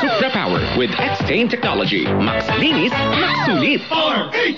Supra Power with X-Stain Technology. Max Linis Maxulip. RH!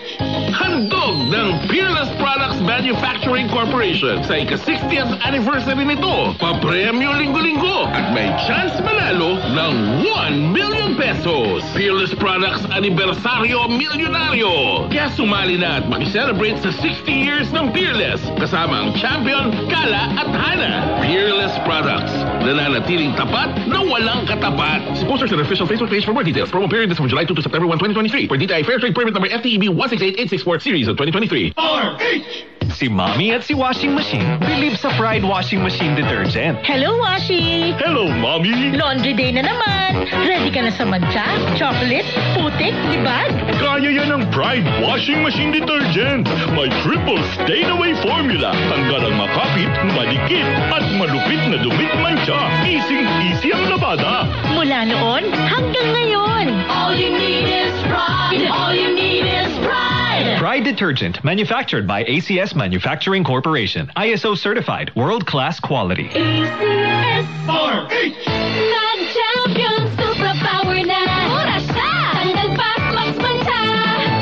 Handog ng Peerless Products Manufacturing Corporation sa ika-60th anniversary nito. Papremyo linggo-linggo at may chance manalo ng 1 million pesos. Peerless Products Anibersaryo Milyonaryo. Kaya sumali na at makiselebrate sa 60 years ng Peerless. Kasama ang champion, Kala at Hana. Peerless Products. Nananatiling tapat na walang katapat. Sponsors and official Facebook page for more details. Promo period is from July 2 to September 1, 2023. For DTI Fair Trade Permit number FTEB 168864 series of 2023. RH! Si Mommy at si Washing Machine believe sa Pride Washing Machine Detergent. Hello, Washi! Hello, Mommy! Laundry day na naman! Ready ka na sa mancha, chocolate, putik, dibag? Kaya yan ang Pride Washing Machine Detergent! May triple stain-away formula. Tanggalang makapit, malikit, at malupit na dumit mancha. Easy ang labada! Mula noon hanggang ngayon! All you need is Pride! All you need is Pride! Pride Detergent, manufactured by ACS Manufacturing Corporation. ISO certified, world-class quality. ACS RH! Mag-champion, supra power na! Oras na! Tanggal pa, mas mansa!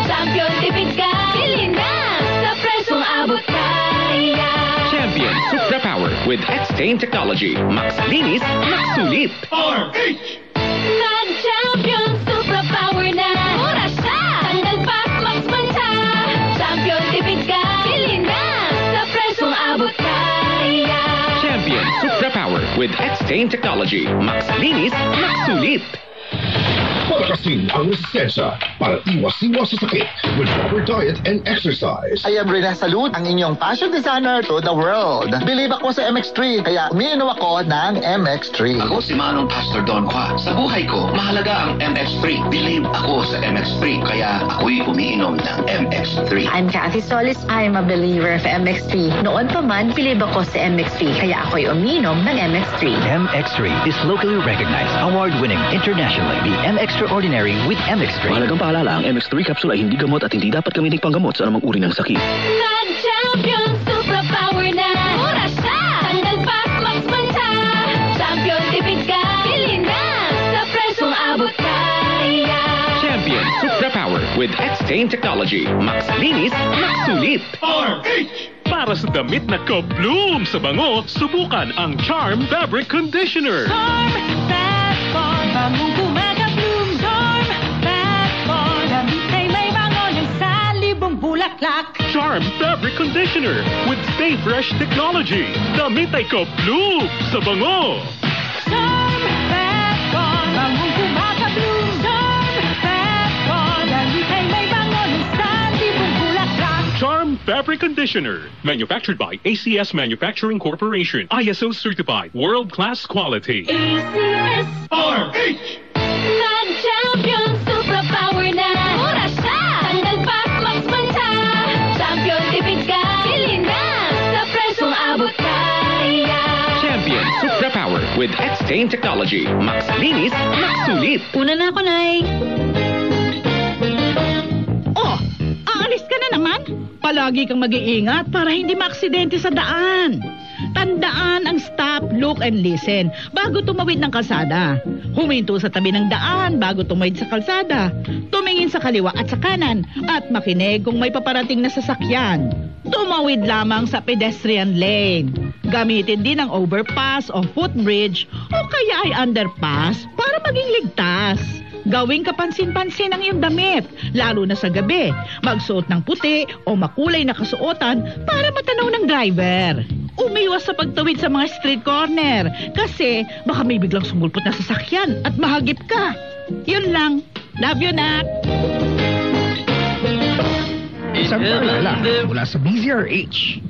Champion, tipid ka! Pili na! Sa presong abot ka! Champion, supra power with X-Stain Technology. Max Linis, Maxulip. RH! Mag-champion, supra power na! Oras na! Tanggal pa, mas mansa! Champion Supra Power with X-Stain Technology. Max Linis Maxulip. Palakasin ang sensya para iwas-iwas sa sakit with proper diet and exercise. I am Rene Salud, ang inyong fashion designer to the world. Believe ako sa MX3, kaya umiinom ako ng MX3. Ako si Manong Pastor Don Cua. Sa buhay ko, mahalaga ang MX3. Believe ako sa MX3, kaya ako'y umiinom ng MX3. I'm Kathy Solis. I'm a believer of MX3. Noon pa man, believe ako sa MX3, kaya ako'y umiinom ng MX3. MX3 is locally recognized, award-winning internationally. The MX3 Ordinary with MX3. Mahalagang paalala, ang MX3 capsule ay hindi gamot at hindi dapat gamitin panggamot sa anumang uri ng sakit. Mag-champion, supra power na! Oras na! Tanggal pa, mas bansa! Champion, tipid ka! Pili na! Sa presong abot ka! Champion, supra power with X-Stain Technology. Max Linis, Maxulip. RH! Para sa damit na ka-bloom sa bango, subukan ang Charm Fabric Conditioner. Charm Fabric Conditioner. Charm Fabric Conditioner with Stay Fresh Technology. Damit ay ka-bloom sa bango. Charm Fabric, bangong kumaka-bloom. Charm Fabric, damit ay may bango ng sandibong bulaklak. Charm Fabric Conditioner, manufactured by ACS Manufacturing Corporation. ISO certified, world-class quality. ACS RH! Mag-champion, supra power na! Oras na! Tanggal pa, mas bansa! Champion, tipid ka! Pili na! Sa presong abot ka! Champion, supra power with X-Stain Technology. Max Linis, Maxulip. Una na ako, Nay. Oh, aalis ka na naman. Palagi kang mag-iingat para hindi maaksidente sa daan. Tandaan ang stop, look, and listen bago tumawid ng kalsada. Huminto sa tabi ng daan bago tumawid sa kalsada. Tumingin sa kaliwa at sa kanan at makinig kung may paparating na sasakyan. Tumawid lamang sa pedestrian lane. Gamitin din ang overpass o footbridge o kaya ay underpass para maging ligtas. Gawing kapansin-pansin ang iyong damit, lalo na sa gabi. Magsuot ng puti o makulay na kasuotan para matanaw ng driver. Umiwas sa pagtawid sa mga street corner kasi baka may biglang sumulpot na sasakyan at mahagip ka. Yun lang. Love you, Nak! Isang paalala mula sa DZRH.